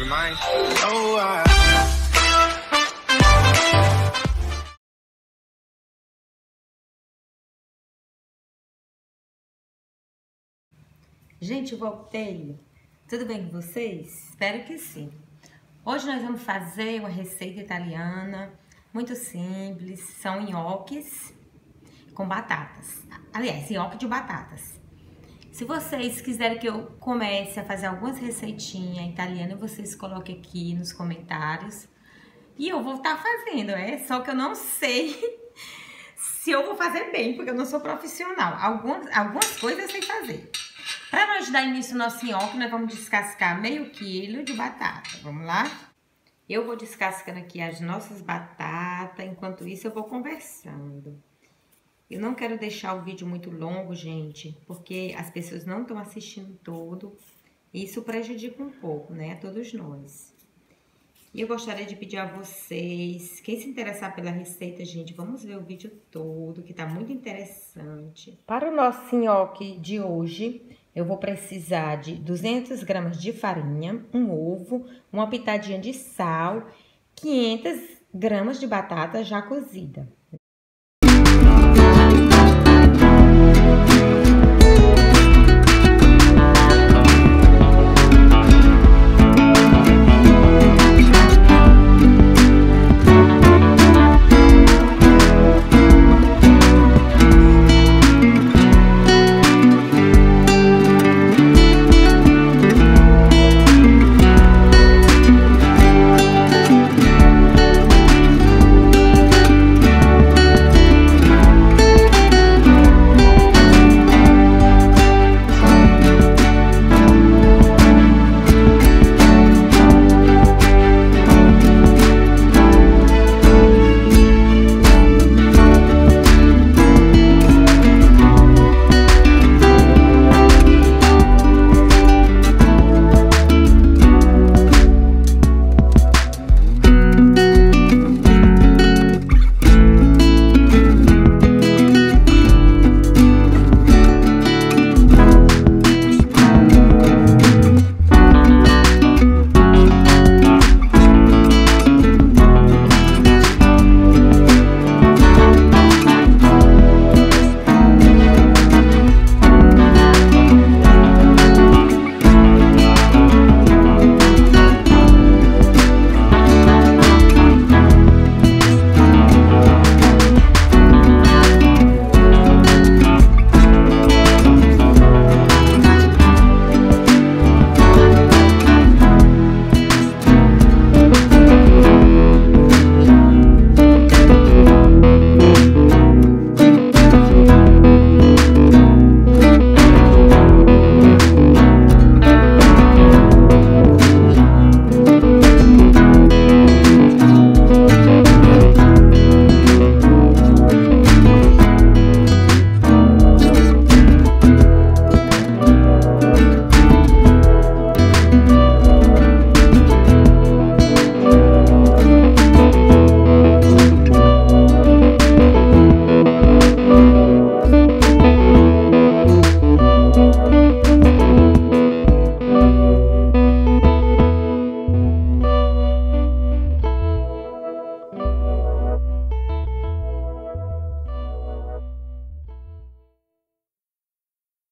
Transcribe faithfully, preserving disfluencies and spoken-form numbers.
never mind. Oh, I... Gente, voltei. Tudo bem com vocês? Espero que sim. Hoje nós vamos fazer uma receita italiana muito simples. São nhoques com batatas. Aliás, nhoque de batatas. Se vocês quiserem que eu comece a fazer algumas receitinhas italianas, vocês coloquem aqui nos comentários. E eu vou estar fazendo, é? Só que eu não sei se eu vou fazer bem, porque eu não sou profissional. Algumas, algumas coisas eu sei fazer. Para nós dar início ao nosso nhoque, nós vamos descascar meio quilo de batata. Vamos lá? Eu vou descascando aqui as nossas batatas, enquanto isso eu vou conversando. Eu não quero deixar o vídeo muito longo, gente, porque as pessoas não estão assistindo todo. Isso prejudica um pouco, né? A todos nós. E eu gostaria de pedir a vocês, quem se interessar pela receita, gente, vamos ver o vídeo todo, que tá muito interessante. Para o nosso nhoque de hoje, eu vou precisar de duzentas gramas de farinha, um ovo, uma pitadinha de sal, quinhentas gramas de batata já cozida,